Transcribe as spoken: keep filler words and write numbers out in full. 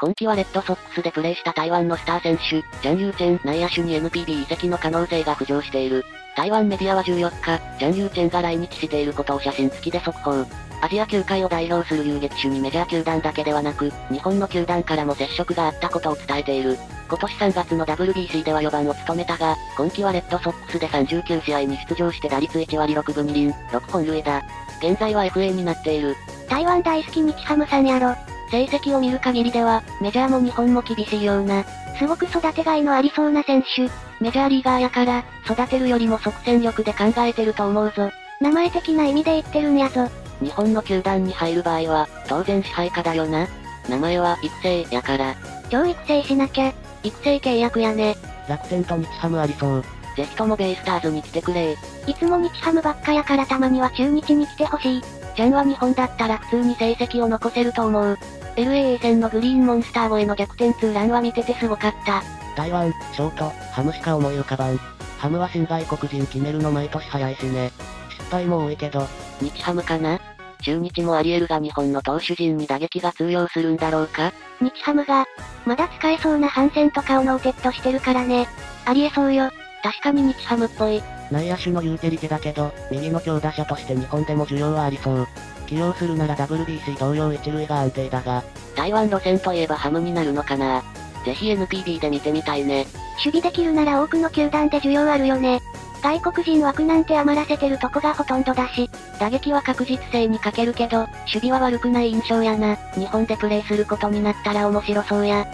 今季はレッドソックスでプレーした台湾のスター選手、ジャン・ユーチェン内野手に エヌピービー 移籍の可能性が浮上している。台湾メディアはじゅうよっか、ジャン・ユーチェンが来日していることを写真付きで速報。アジア球界を代表する遊撃手にメジャー球団だけではなく、日本の球団からも接触があったことを伝えている。今年さんがつの ダブリュービーシー ではよんばんを務めたが、今季はレッドソックスでさんじゅうきゅうしあいに出場して打率いちわりろくぶにりん、ろっぽんるい打。現在は エフエー になっている。台湾大好き日ハムさんやろ。成績を見る限りでは、メジャーも日本も厳しいような。すごく育てがいのありそうな選手。メジャーリーガーやから、育てるよりも即戦力で考えてると思うぞ。名前的な意味で言ってるんやぞ。日本の球団に入る場合は、当然支配下だよな。名前は、育成、やから。超育成しなきゃ。育成契約やね。楽天と日ハムありそう。ぜひともベイスターズに来てくれ。いつも日ハムばっかやからたまには中日に来てほしい。ジャンは日本だったら普通に成績を残せると思う。エルエーエー 戦のグリーンモンスター越えの逆転ツーランは見ててすごかった。台湾、ショート、ハムしか思い浮かばん。ハムは新外国人決めるの毎年早いしね。失敗も多いけど。日ハムかな？中日もあり得るが日本の投手陣に打撃が通用するんだろうか？日ハムが、まだ使えそうなハンセンとかをノーテッドしてるからね。ありえそうよ。確かに日ハムっぽい。内野手のユーティリティだけど、右の強打者として日本でも需要はありそう。起用するなら ダブリュービーシー 同様一塁が安定だが、台湾路線といえばハムになるのかな。ぜひ エヌピービー で見てみたいね。守備できるなら多くの球団で需要あるよね。外国人枠なんて余らせてるとこがほとんどだし、打撃は確実性に欠けるけど、守備は悪くない印象やな。日本でプレーすることになったら面白そうや。